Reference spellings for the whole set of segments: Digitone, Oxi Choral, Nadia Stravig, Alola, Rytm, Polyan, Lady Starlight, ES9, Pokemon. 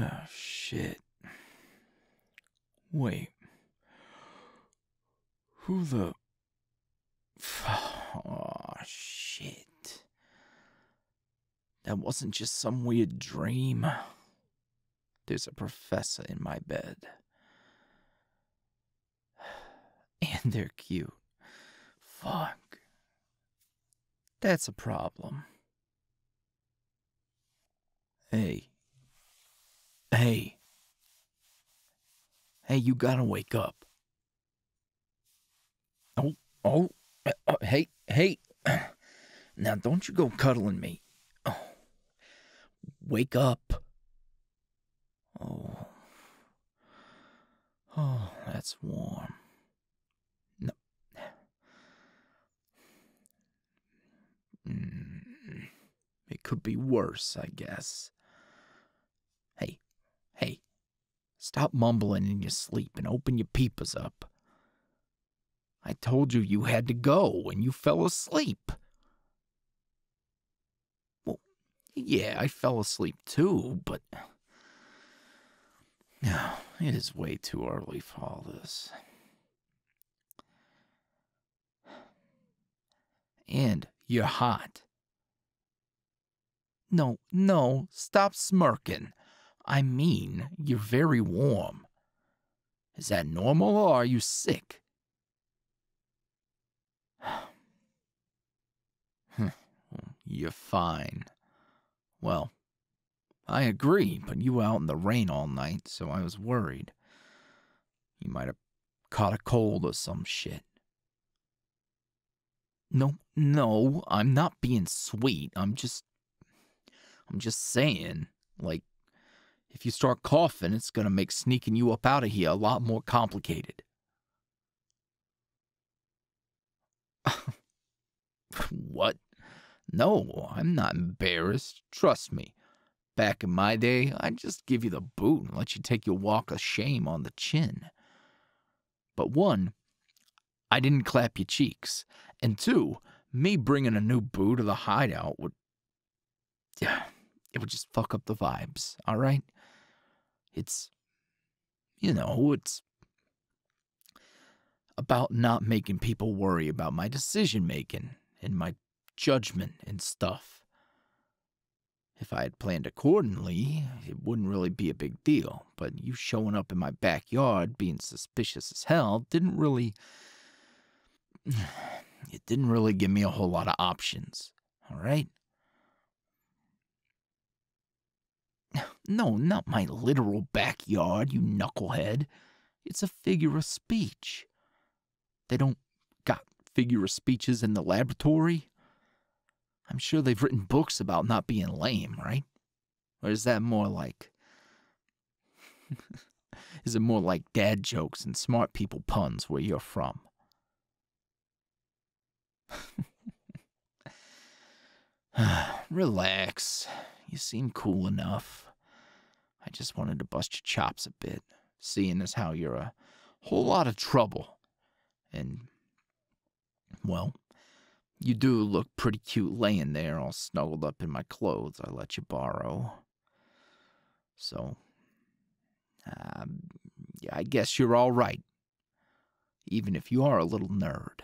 Oh, shit. Wait. Who the... Oh, shit. That wasn't just some weird dream. There's a professor in my bed. And they're cute. Fuck. That's a problem. Hey. Hey. Hey, you gotta wake up. Oh. Hey. Now don't you go cuddling me. Oh. Wake up. Oh. Oh, that's warm. No. It could be worse, I guess. Hey, stop mumbling in your sleep and open your peepers up. I told you you had to go and you fell asleep. Well, yeah, I fell asleep too, but... Oh, it is way too early for all this. And you're hot. No, stop smirking. I mean, you're very warm. Is that normal or are you sick? You're fine. Well, I agree, but you were out in the rain all night, so I was worried. You might have caught a cold or some shit. No, I'm not being sweet. I'm just saying, like, if you start coughing, it's going to make sneaking you up out of here a lot more complicated. What? No, I'm not embarrassed. Trust me. Back in my day, I'd just give you the boot and let you take your walk of shame on the chin. But one, I didn't clap your cheeks. And two, me bringing a new boo to the hideout would... It would just fuck up the vibes, all right? It's, you know, it's about not making people worry about my decision-making and my judgment and stuff. If I had planned accordingly, it wouldn't really be a big deal, but you showing up in my backyard being suspicious as hell didn't really give me a whole lot of options, all right? No, not my literal backyard, you knucklehead. It's a figure of speech. They don't got figure of speeches in the laboratory? I'm sure they've written books about not being lame, right? Or is that more like... Is it more like dad jokes and smart people puns where you're from? Relax. You seem cool enough. I just wanted to bust your chops a bit, seeing as how you're a whole lot of trouble. And, well, you do look pretty cute laying there all snuggled up in my clothes I let you borrow. So, yeah, I guess you're all right, even if you are a little nerd.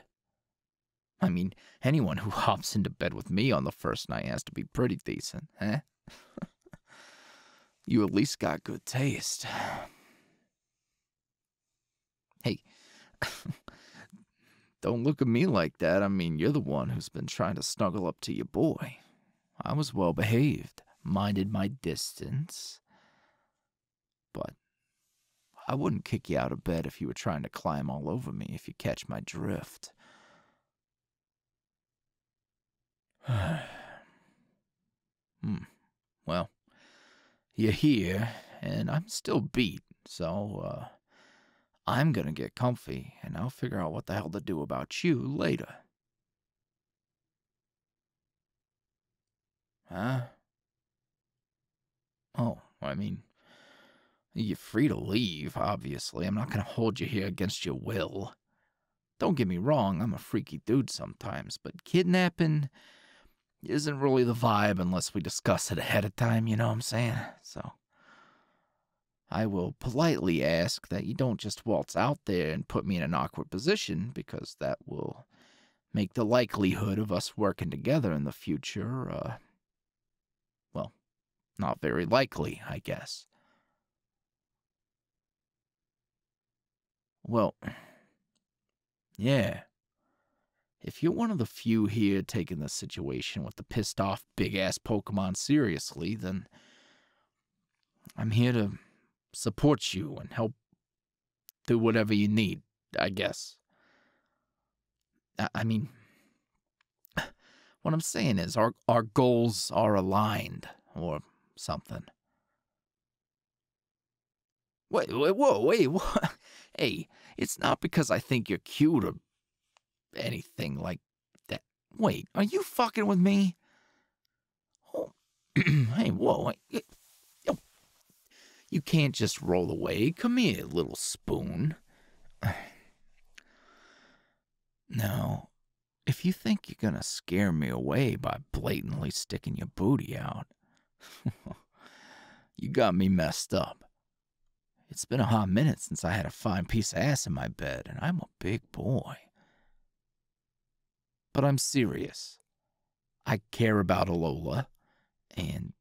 I mean, anyone who hops into bed with me on the first night has to be pretty decent, eh? You at least got good taste. Hey, don't look at me like that. I mean, you're the one who's been trying to snuggle up to your boy. I was well behaved, minded my distance. But I wouldn't kick you out of bed if you were trying to climb all over me, if you catch my drift. Well, you're here, and I'm still beat, so, I'm gonna get comfy, and I'll figure out what the hell to do about you later. Huh? I mean, you're free to leave, obviously. I'm not going to hold you here against your will. Don't get me wrong, I'm a freaky dude sometimes, but kidnapping isn't really the vibe unless we discuss it ahead of time, you know what I'm saying? So, I will politely ask that you don't just waltz out there and put me in an awkward position, because that will make the likelihood of us working together in the future, well, not very likely, I guess. Well, yeah. If you're one of the few here taking the situation with the pissed-off big-ass Pokemon seriously, then I'm here to support you and help do whatever you need, I guess. I mean, what I'm saying is our goals are aligned or something. Wait, whoa. Hey, it's not because I think you're cute or anything like that. Wait, are you fucking with me? Oh, hey, whoa. You can't just roll away. Come here, little spoon. Now, if you think you're gonna scare me away by blatantly sticking your booty out, you got me messed up. It's been a hot minute since I had a fine piece of ass in my bed, and I'm a big boy. But I'm serious. I care about Alola, and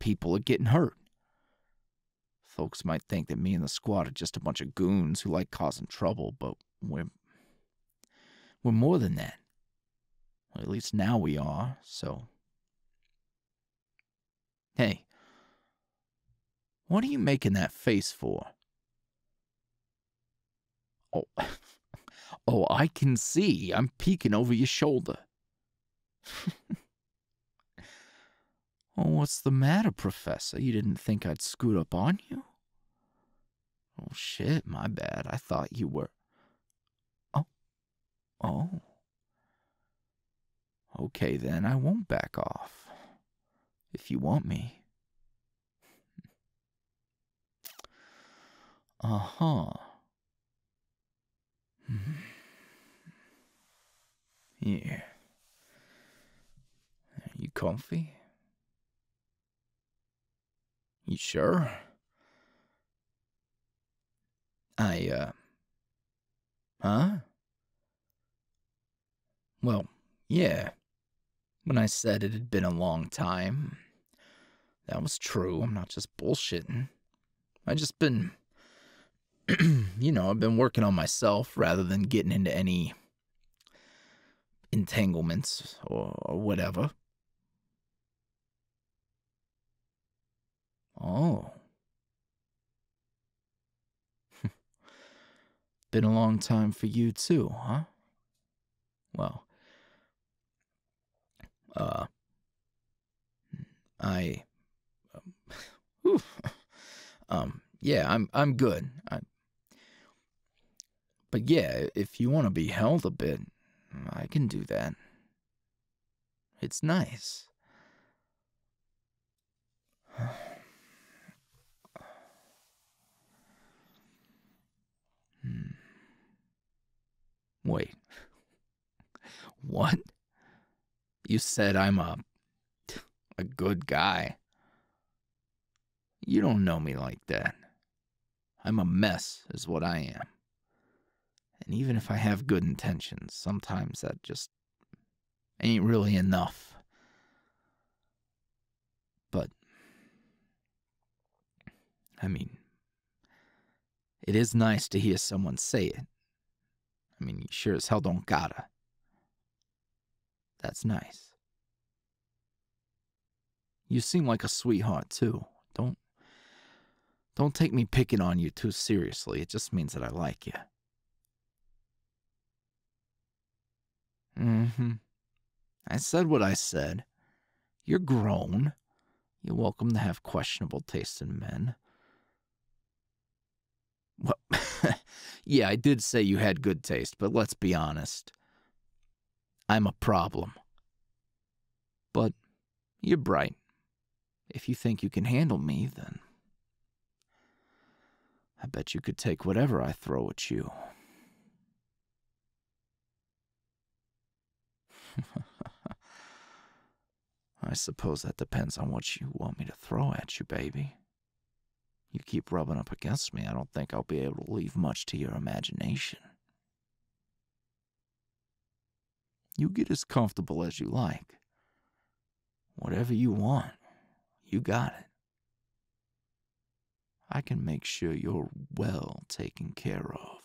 people are getting hurt. Folks might think that me and the squad are just a bunch of goons who like causing trouble, but we're more than that. Well, at least now we are, so... Hey, what are you making that face for? Oh... Oh, I can see. I'm peeking over your shoulder. Oh, what's the matter, Professor? You didn't think I'd scoot up on you? Oh, shit, my bad. I thought you were... Oh. Okay, then. I won't back off. If you want me. Uh-huh. Yeah. Are you comfy? You sure? Huh? Well, yeah. When I said it had been a long time, that was true. I'm not just bullshitting. I just been... you know, I've been working on myself rather than getting into any entanglements or whatever. Oh. Been a long time for you too, huh? Well, yeah, I'm good. But yeah, if you want to be held a bit, I can do that. It's nice. Wait. What? You said I'm a good guy. You don't know me like that. I'm a mess is what I am. And even if I have good intentions, sometimes that just ain't really enough. But, I mean, it is nice to hear someone say it. I mean, you sure as hell don't gotta. That's nice. You seem like a sweetheart, too. Don't take me picking on you too seriously. It just means that I like you. I said what I said. You're grown. You're welcome to have questionable taste in men. Well, yeah, I did say you had good taste, but let's be honest. I'm a problem. But you're bright. If you think you can handle me, then I bet you could take whatever I throw at you. I suppose that depends on what you want me to throw at you, baby. You keep rubbing up against me, I don't think I'll be able to leave much to your imagination. You get as comfortable as you like. Whatever you want, you got it. I can make sure you're well taken care of.